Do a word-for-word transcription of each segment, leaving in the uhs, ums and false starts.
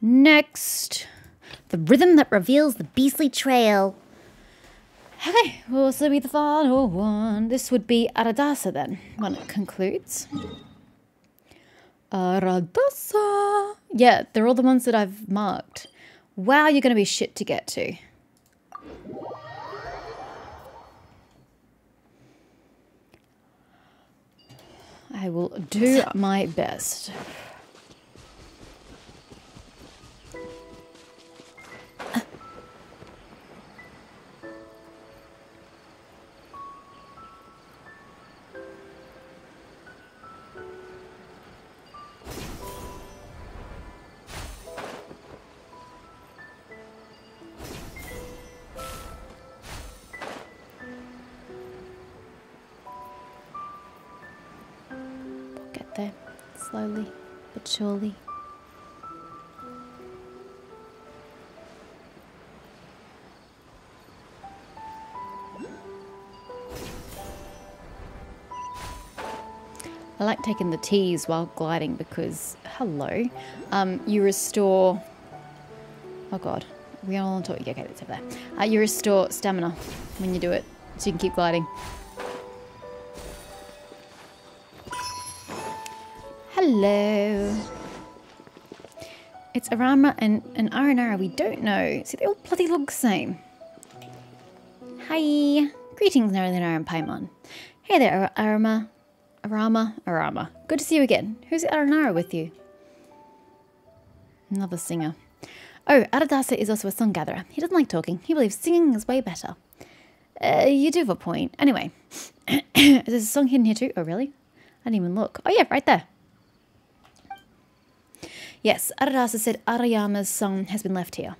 Next. The rhythm that reveals the beastly trail. Okay, well, this will be the final one. This would be Aradasa then, when it concludes. Aradasa. Yeah, they're all the ones that I've marked. Wow, you're going to be shit to get to. I will do my best. Slowly, but surely. I like taking the T's while gliding because, hello, um, you restore, oh god, we all on top, yeah, okay, let's have that. Uh, you restore stamina when you do it, so you can keep gliding. Hello. It's Arama and, and Aranara. We don't know. See, they all bloody look the same. Hi. Greetings, Naralinara and Paimon. Hey there, Arama. Arama. Arama. Good to see you again. Who's Aranara with you? Another singer. Oh, Aradasa is also a song gatherer. He doesn't like talking. He believes singing is way better. Uh, you do have a point. Anyway. There's a song hidden here too. Oh, really? I didn't even look. Oh, yeah, right there. Yes, Aradasa said Arayama's song has been left here.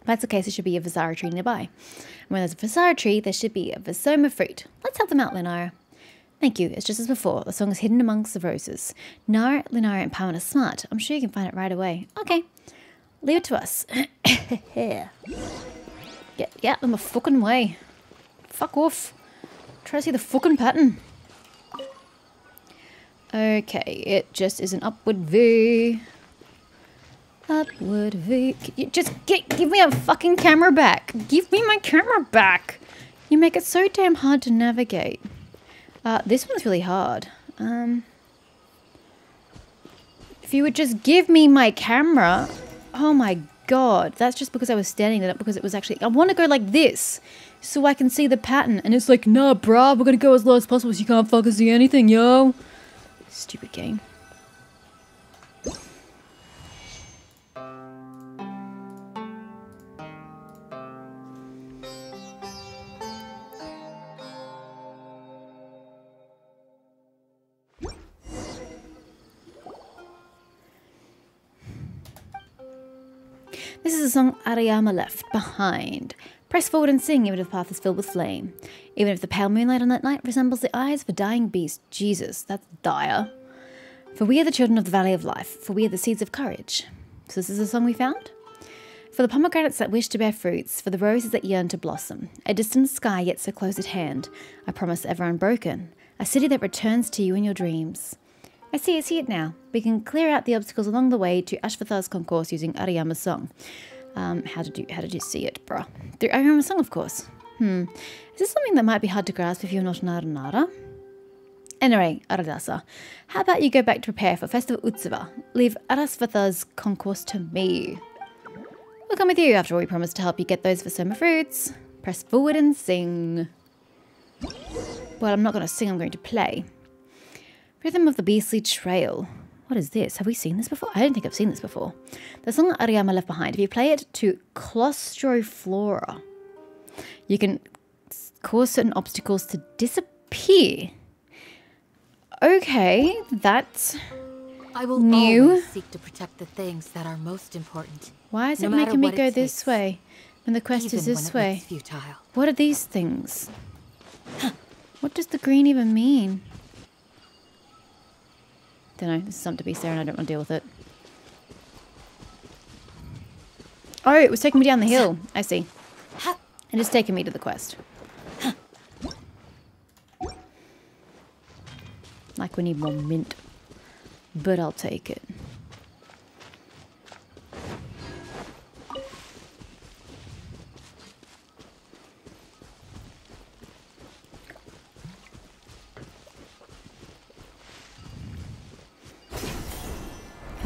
If that's the case, there should be a Vizara tree nearby. And when there's a Vizara tree, there should be a Vasoma fruit. Let's help them out, Lenaro. Thank you. It's just as before. The song is hidden amongst the roses. Nara, Lenaro, and Paimon are smart. I'm sure you can find it right away. Okay. Leave it to us. get, get out of my fucking way. Fuck off. Try to see the fucking pattern. Okay, it just is an upward V. Upward V. You just get, give me a fucking camera back. Give me my camera back. You make it so damn hard to navigate. Uh, this one's really hard. Um, if you would just give me my camera. Oh my god. That's just because I was standing it up because it was actually... I want to go like this so I can see the pattern. And it's like, nah, bruh, we're going to go as low as possible so you can't fucking see anything, yo. Stupid game. This is a song Arayama left behind. Press forward and sing, even if the path is filled with flame. Even if the pale moonlight on that night resembles the eyes of a dying beast. Jesus, that's dire. For we are the children of the valley of life, for we are the seeds of courage. So this is the song we found? For the pomegranates that wish to bear fruits, for the roses that yearn to blossom. A distant sky yet so close at hand, a promise ever unbroken. A city that returns to you in your dreams. I see, I see it now. We can clear out the obstacles along the way to Ashvathar's concourse using Arayama's song. Um, how did you, how did you see it, bruh? Through Arayama's song, of course. Hmm. Is this something that might be hard to grasp if you're not an Aranara? Anyway, Aradasa, how about you go back to prepare for Festival Utsava? Leave Arasvathar's concourse to me. We'll come with you after all we promised to help you get those Vasoma fruits. Press forward and sing. Well, I'm not going to sing, I'm going to play. Rhythm of the Beastly Trail. What is this? Have we seen this before? I don't think I've seen this before. The song Arayama left behind. If you play it to claustroflora, you can cause certain obstacles to disappear. Okay, that's I will new. Always seek to protect the things that are most important. Why is no it making me go takes, this way when the quest is this way? Futile. What are these things? What does the green even mean? Don't know, this is something to be Sarah and I don't want to deal with it. Oh, it was taking me down the hill. I see. And it's taking me to the quest. Like we need more mint. But I'll take it.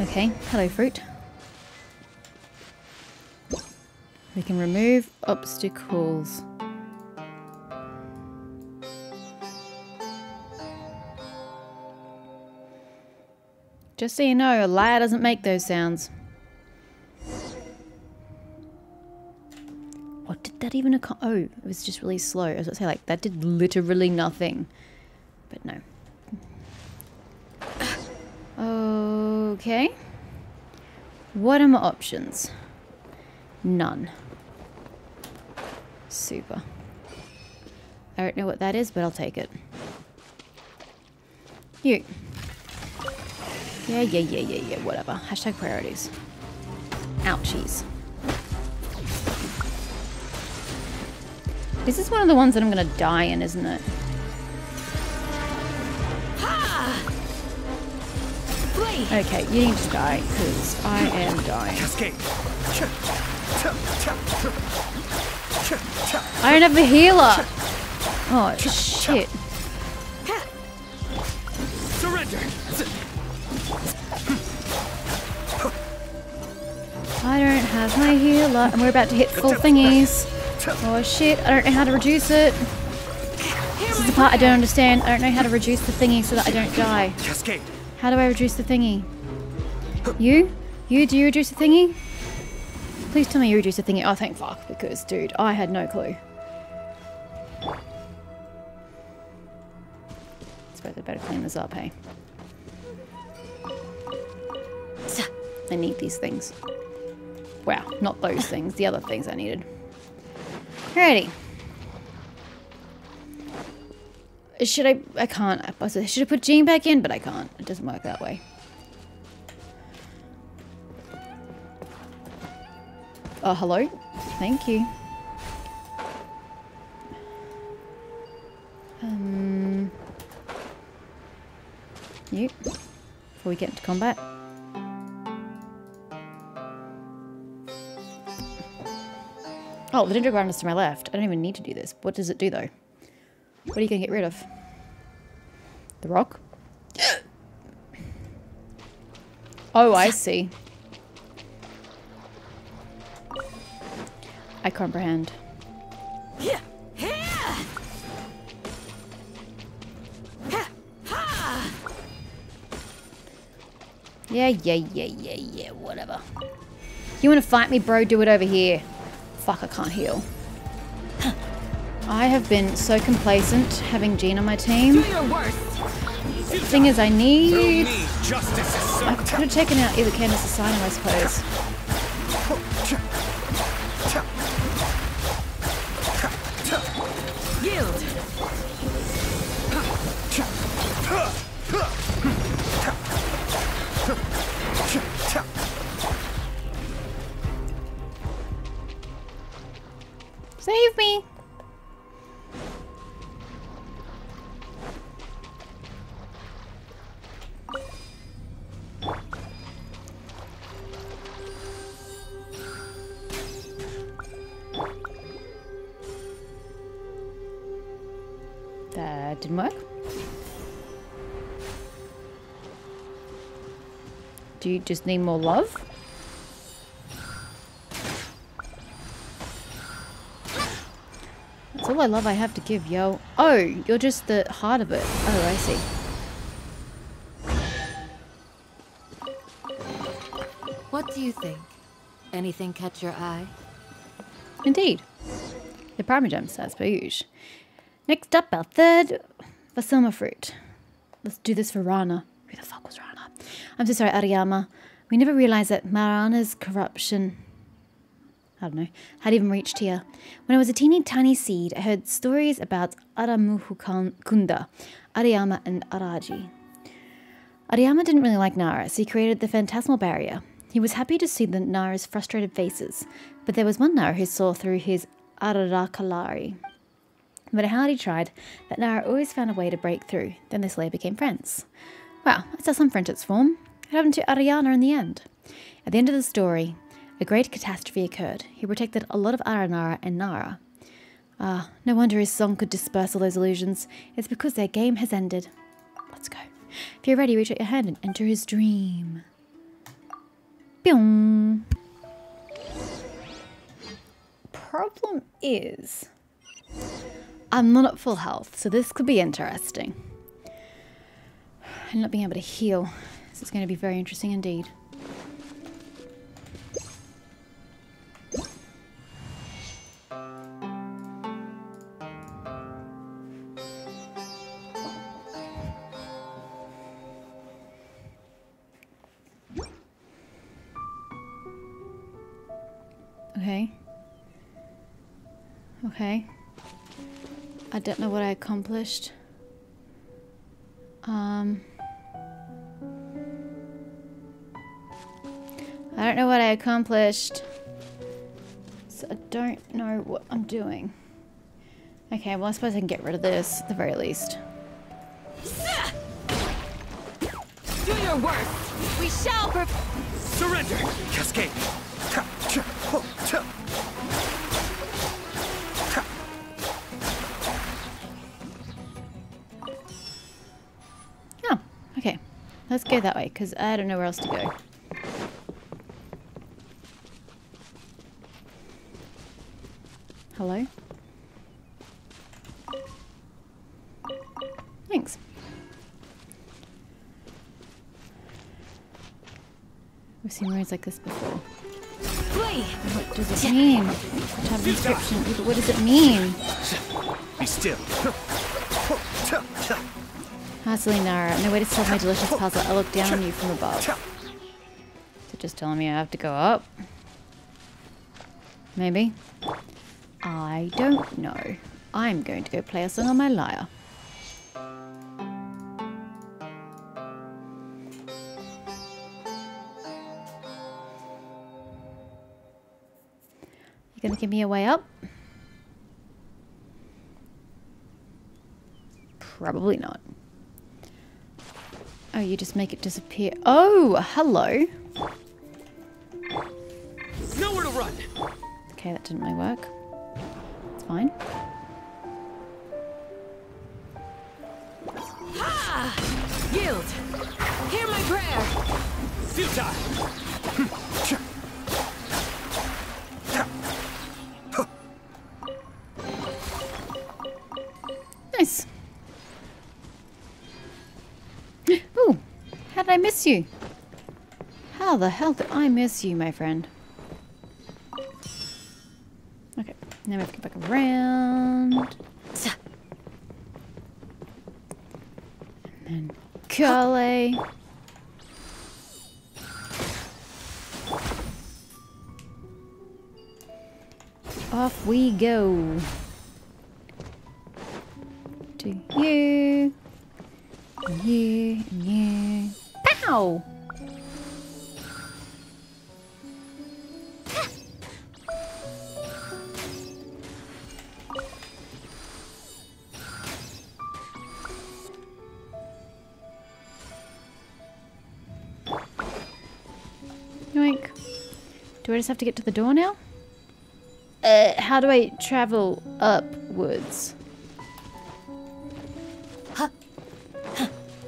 Okay, hello fruit. We can remove obstacles. Just so you know, a liar doesn't make those sounds. What did that even occur? Oh, it was just really slow. I was going to say, like, that did literally nothing. But no. Okay. What are my options? None. Super. I don't know what that is, but I'll take it. You. Yeah, yeah, yeah, yeah, yeah, whatever. Hashtag priorities. Ouchies. This is one of the ones that I'm gonna die in, isn't it? Okay, you need to die, because I am dying. I don't have a healer! Oh, shit. Surrender. I don't have my healer, and we're about to hit full thingies. Oh shit, I don't know how to reduce it. This is the part I don't understand. I don't know how to reduce the thingy so that I don't die. How do I reduce the thingy? You? You, do you reduce the thingy? Please tell me you reduce the thingy. Oh, thank fuck, because dude, I had no clue. Suppose I better clean this up, hey? I need these things. Wow, not those things, the other things I needed. Alrighty. Should I? I can't. I should have put Jean back in, but I can't. It doesn't work that way. Oh, hello? Thank you. Um. You. Before we get into combat. Oh, the dendrogram is to my left. I don't even need to do this. What does it do, though? What are you going to get rid of? The rock? Oh, I see. I comprehend. Yeah, yeah, yeah, yeah, yeah, whatever. You want to fight me, bro? Do it over here. Fuck, I can't heal. I have been so complacent having Jean on my team. The thing is, I need... I could have taken out either Candace or Simon, I suppose. Save me! That didn't work. Do you just need more love? That's all I love I have to give, yo. Oh, you're just the heart of it. Oh, I see. What do you think? Anything catch your eye? Indeed. The primary gems, as per usual. Next up, our third Vasoma fruit. Let's do this for Rana. Who the fuck was Rana? I'm so sorry, Arayama. We never realized that Marana's corruption... I don't know, had even reached here. When I was a teeny tiny seed, I heard stories about Aramuhukunda, Arayama and Araji. Arayama didn't really like Nara, so he created the phantasmal barrier. He was happy to see the Nara's frustrated faces, but there was one Nara who saw through his Ararakalari. No matter how hard he tried, that Nara always found a way to break through. Then they slowly became friends. Wow, that's how some friendships form. It happened to Arayana in the end. At the end of the story, a great catastrophe occurred. He protected a lot of Aranara and Nara. Ah, no wonder his song could disperse all those illusions. It's because their game has ended. Let's go. If you're ready, reach out your hand and enter his dream. Boom. Problem is, I'm not at full health, so this could be interesting. And not being able to heal. This is going to be very interesting indeed. Okay. I don't know what I accomplished. Um, I don't know what I accomplished. So I don't know what I'm doing. Okay, well I suppose I can get rid of this at the very least. Do your worst. We shall per- surrender. Cascade. Let's go that way, because I don't know where else to go. Hello? Thanks. We've seen roads like this before. What does it mean? Type of description. What does it mean? Be still. That's Lunara. No way to solve my delicious puzzle. I look down on you from above. So just telling me I have to go up? Maybe? I don't know. I'm going to go play a song on my lyre. You gonna give me a way up? Probably not. Oh, you just make it disappear. Oh, hello. Nowhere to run. Okay, that didn't really work. It's fine. Ha! Yield. Hear my prayer. Futile. Nice. How did I miss you? How the hell did I miss you, my friend? Okay, now we have to go back around. And then Curly. Off we go. To you. And you. And you. Ow! Yoink. Do I just have to get to the door now? Uh, how do I travel upwards?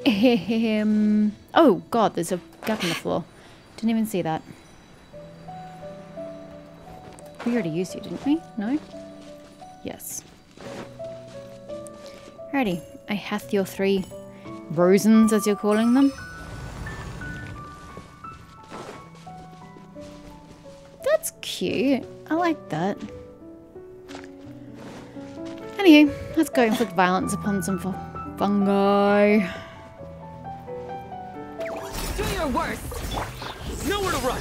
Ahem. Oh god, there's a gap in the floor. Didn't even see that. We already used you, didn't we? No? Yes. Alrighty. I hath your three Rosens, as you're calling them. That's cute. I like that. Anywho, let's go inflict violence upon some fungi. Worse. Nowhere to run.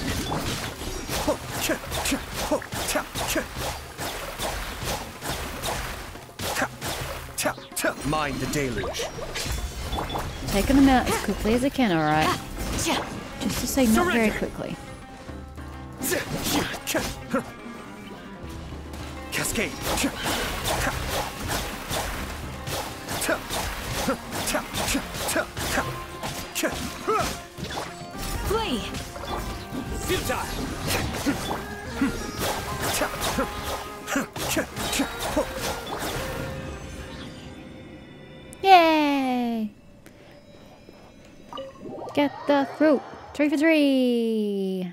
Mind the deluge. Taking them out as quickly as I can, alright? Just to say not very quickly. Cascade. Flee! Futile! Yay! Get the fruit! Three for three!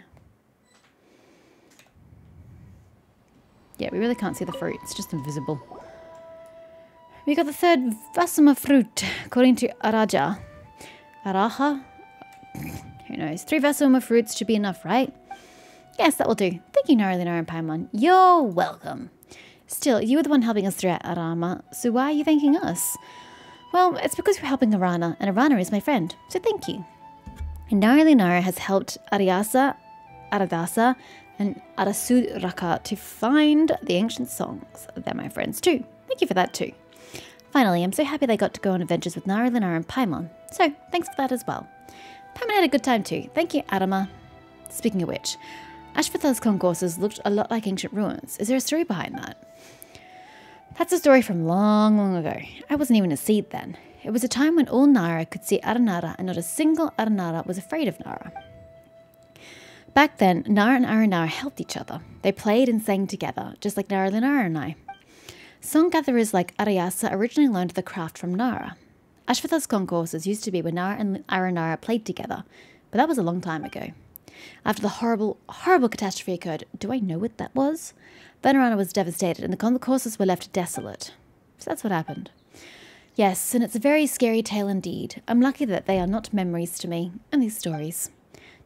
Yeah, we really can't see the fruit. It's just invisible. We got the third Vasoma fruit, according to Araja. Araja? Who knows? Three Vasoma fruits should be enough, right? Yes, that will do. Thank you, Naralinara and Paimon. You're welcome. Still, you were the one helping us throughout, Arama, so why are you thanking us? Well, it's because we're helping Arana, and Arana is my friend, so thank you. And Naralinara has helped Arayasa, Aradasa, and Arasuraka to find the ancient songs. They're my friends too. Thank you for that too. Finally, I'm so happy they got to go on adventures with Naralinara and Paimon, so thanks for that as well. Paimon had a good time too. Thank you, Adama. Speaking of which, Ashvatha's concourses looked a lot like ancient ruins. Is there a story behind that? That's a story from long, long ago. I wasn't even a seed then. It was a time when all Nara could see Aranara and not a single Aranara was afraid of Nara. Back then, Nara and Aranara helped each other. They played and sang together, just like Naralinara and I. Song-gatherers like Arayasa originally learned the craft from Nara. Ashvatha's concourses used to be where Nara and Aranara played together, but that was a long time ago. After the horrible, horrible catastrophe occurred, do I know what that was? Vanarana was devastated and the concourses were left desolate. So that's what happened. Yes, and it's a very scary tale indeed. I'm lucky that they are not memories to me, only stories.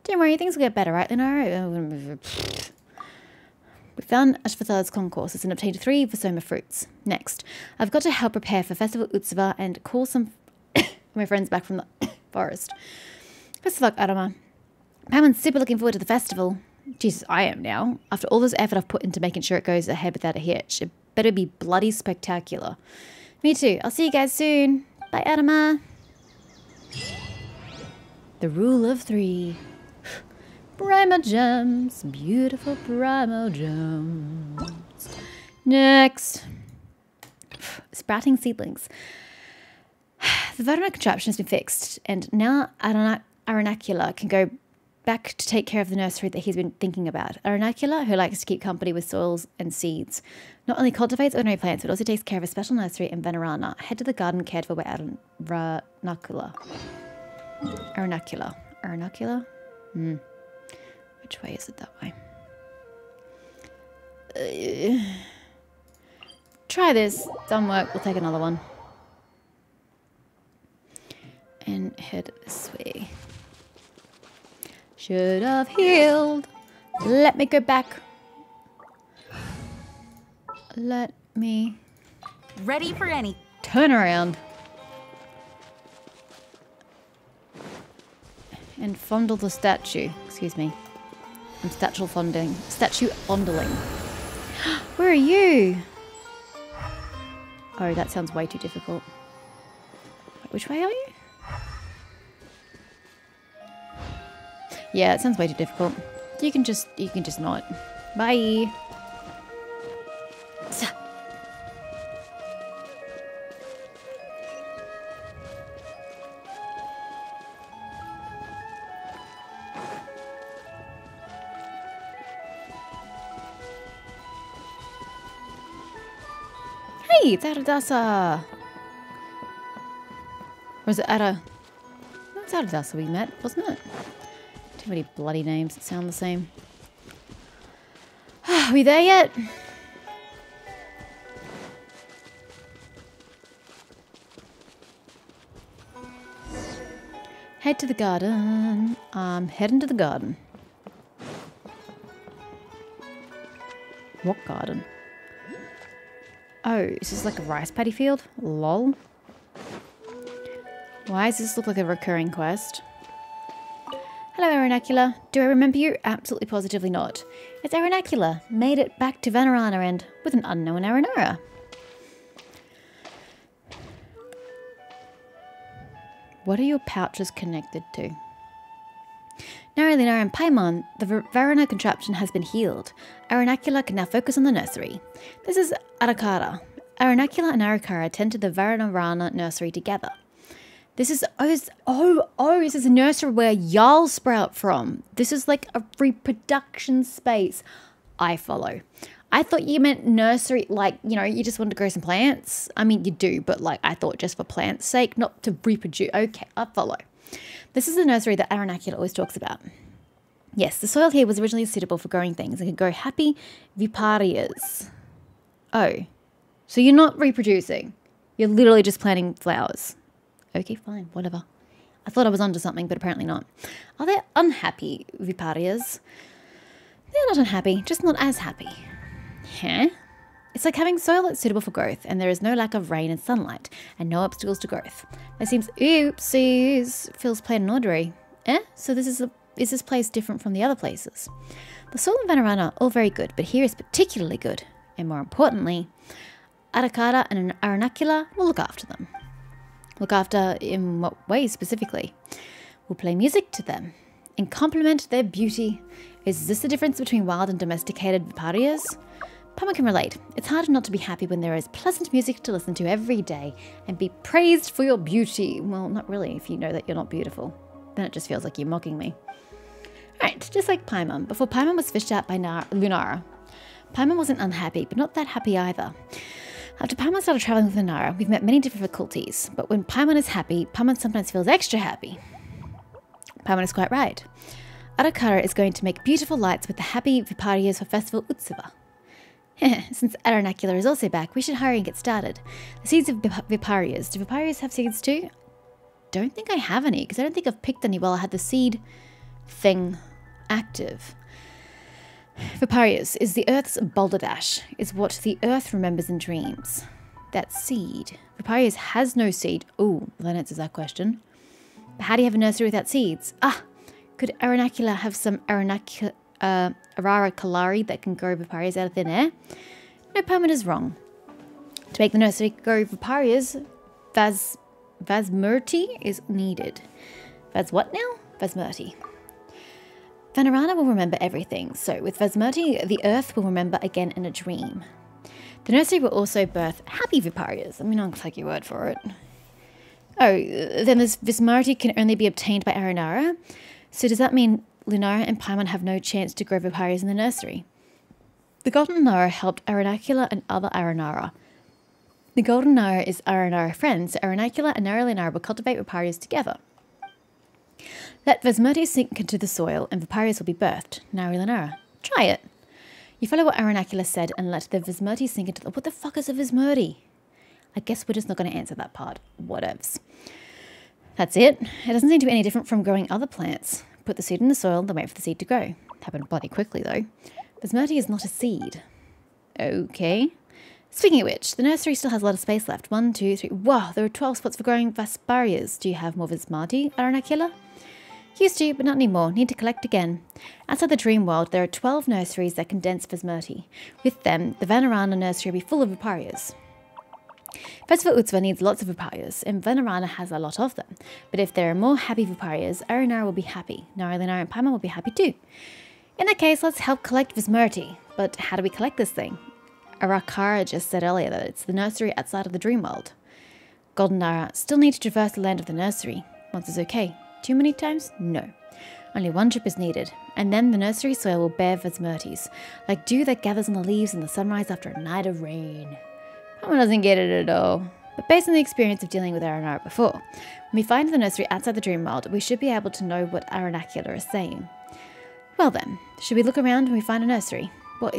Don't worry, things will get better, right, Lenaro? We found Ashvatha's concourses and obtained three Vasoma fruits. Next, I've got to help prepare for Festival Utsava and call some of my friends back from the forest. Best of luck, Arama. Paimon's super looking forward to the festival. Jesus, I am now. After all this effort I've put into making sure it goes ahead without a hitch, it better be bloody spectacular. Me too. I'll see you guys soon. Bye, Adama. The rule of three. Primal gems. Beautiful primal gems. Next. Sprouting seedlings. The Vanarana contraption has been fixed, and now Arana Aranakula can go back to take care of the nursery that he's been thinking about. Aranakula, who likes to keep company with soils and seeds, not only cultivates ordinary plants, but also takes care of a special nursery in Vanarana. Head to the garden cared for by Aranakula. Aranakula. Aranakula? Hmm. Which way is it that way? Uh, try this. Done work. We'll take another one. And head this way. Should have healed. Let me go back. Let me. Ready for any. Turn around. And fondle the statue. Excuse me. I'm statue fondling. Statue fondling. Where are you? Oh, that sounds way too difficult. Which way are you? Yeah, it sounds way too difficult. You can just, you can just not. Bye. Hey, it's Aradasa. Or is it Ara? That's Aradasa we met, wasn't it? Too many bloody names that sound the same. Are we there yet? Head to the garden. I'm heading to the garden. What garden? Oh, is this like a rice paddy field? Lol. Why does this look like a recurring quest? Hello, Aranakula. Do I remember you? Absolutely positively not. It's Aranakula. Made it back to Vanarana and with an unknown Aranara. What are your pouches connected to? Naralinara and Paimon, the Varana contraption has been healed. Aranakula can now focus on the nursery. This is Arakara. Aranakula and Arakara tend to the Vanarana nursery together. This is, oh, this, oh, oh, this is a nursery where y'all sprout from. This is like a reproduction space. I follow. I thought you meant nursery, like, you know, you just wanted to grow some plants. I mean, you do, but like, I thought just for plants' sake, not to reproduce. Okay, I follow. This is the nursery that Aranakula always talks about. Yes, the soil here was originally suitable for growing things and could grow happy Viparyas. Oh, so you're not reproducing. You're literally just planting flowers. Okay, fine, whatever. I thought I was onto something, but apparently not. Are they unhappy, Viparyas? They're not unhappy, just not as happy. Huh? It's like having soil that's suitable for growth, and there is no lack of rain and sunlight, and no obstacles to growth. That seems oopsies, feels plain and ordinary. Eh? So this is a, is this place different from the other places? The soil in Vanarana are all very good, but here is particularly good. And more importantly, Arakara and Aranakula will look after them. Look after in what way specifically? We'll play music to them and compliment their beauty. Is this the difference between wild and domesticated Viparyas? Paimon can relate. It's hard not to be happy when there is pleasant music to listen to every day and be praised for your beauty. Well, not really if you know that you're not beautiful. Then it just feels like you're mocking me. Alright, just like Paimon, before Paimon was fished out by Nar Lunara. Paimon wasn't unhappy, but not that happy either. After Paimon started traveling with Lunara, we've met many difficulties, but when Paimon is happy, Paimon sometimes feels extra happy. Paimon is quite right. Arakara is going to make beautiful lights with the happy Viparyas for Festival Utsuva. Since Aranakula is also back, we should hurry and get started. The seeds of Viparyas. Do Viparyas have seeds too? Don't think I have any, because I don't think I've picked any while I had the seed thing active. Viparyas is the Earth's boulder dash, is what the Earth remembers in dreams. That seed. Viparyas has no seed. Ooh, that answers that question. But how do you have a nursery without seeds? Ah, could Aranakula have some Aranacu uh, Ararakalari that can grow Viparyas out of thin air? No, Paimon is wrong. To make the nursery grow Viparyas, Vas Vasmrti is needed. Vas what now? Vasmrti. Vanarana will remember everything, so with Vasmrti, the Earth will remember again in a dream. The nursery will also birth happy Viparyas. I mean, I'll take your word for it. Oh, then this Vasmrti can only be obtained by Aranara? So does that mean Lunara and Paimon have no chance to grow Viparyas in the nursery? The Golden Lunara helped Aranakula and other Aranara. The Golden Lunara is Aranara friends, so Aranakula and Naralinara will cultivate Viparyas together. Let Vasmrti sink into the soil and Viparyas will be birthed. Naralinara. Try it. You follow what Aranakula said and let the Vasmrti sink into the... What the fuck is a Vasmrti? I guess we're just not going to answer that part. Whatevs. That's it. It doesn't seem to be any different from growing other plants. Put the seed in the soil, then wait for the seed to grow. Happened bloody quickly though. Vasmrti is not a seed. Okay. Speaking of which, the nursery still has a lot of space left. One, two, three. Wow, there are twelve spots for growing Vesperias. Do you have more Vasmrti, Aranakula? Used to, but not anymore. Need to collect again. Outside the dream world, there are twelve nurseries that condense Vasmrti. With them, the Vanarana nursery will be full of Viparyas. Festival Utsuva needs lots of Viparyas, and Vanarana has a lot of them. But if there are more happy Viparyas, Aranara will be happy. Naralinara and Paimon will be happy too. In that case, let's help collect Vasmrti. But how do we collect this thing? Arakara just said earlier that it's the nursery outside of the dream world. Golden Lunara still need to traverse the land of the nursery. Once is okay. Too many times? No. Only one trip is needed, and then the nursery soil will bear Vasmrtis, like dew that gathers on the leaves in the sunrise after a night of rain. Paimon doesn't get it at all. But based on the experience of dealing with Aranara before, when we find the nursery outside the dream world, we should be able to know what Aranakula is saying. Well then, should we look around when we find a nursery? What?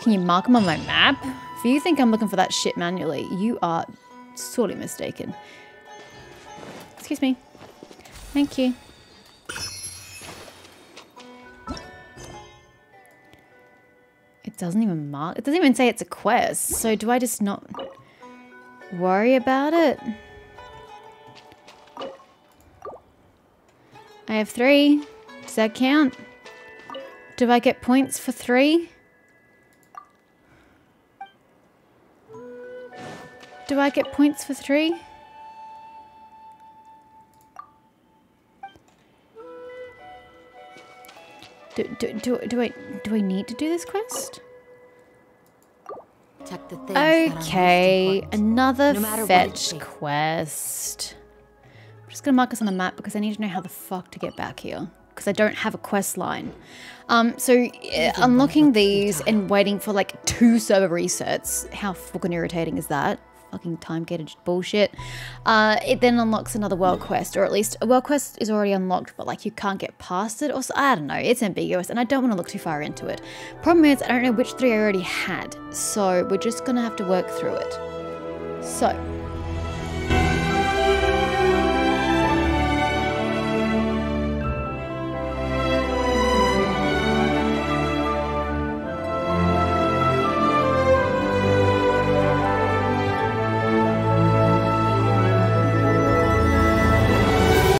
Can you mark them on my map? If you think I'm looking for that shit manually, you are sorely mistaken. Excuse me. Thank you. It doesn't even mark. It doesn't even say it's a quest. So do I just not worry about it? I have three. Does that count? Do I get points for three? Do I get points for three? Do, do, do, do I do I need to do this quest? Check the okay, another no fetch quest. I'm just gonna mark us on the map because I need to know how the fuck to get back here. Because I don't have a quest line. Um, so uh, unlocking these and waiting for like two server resets. How fucking irritating is that? fucking time-gated bullshit. Uh, it then unlocks another world quest, or at least a world quest is already unlocked, but like you can't get past it, or so, I don't know, it's ambiguous and I don't want to look too far into it. Problem is, I don't know which three I already had, so we're just gonna have to work through it. So,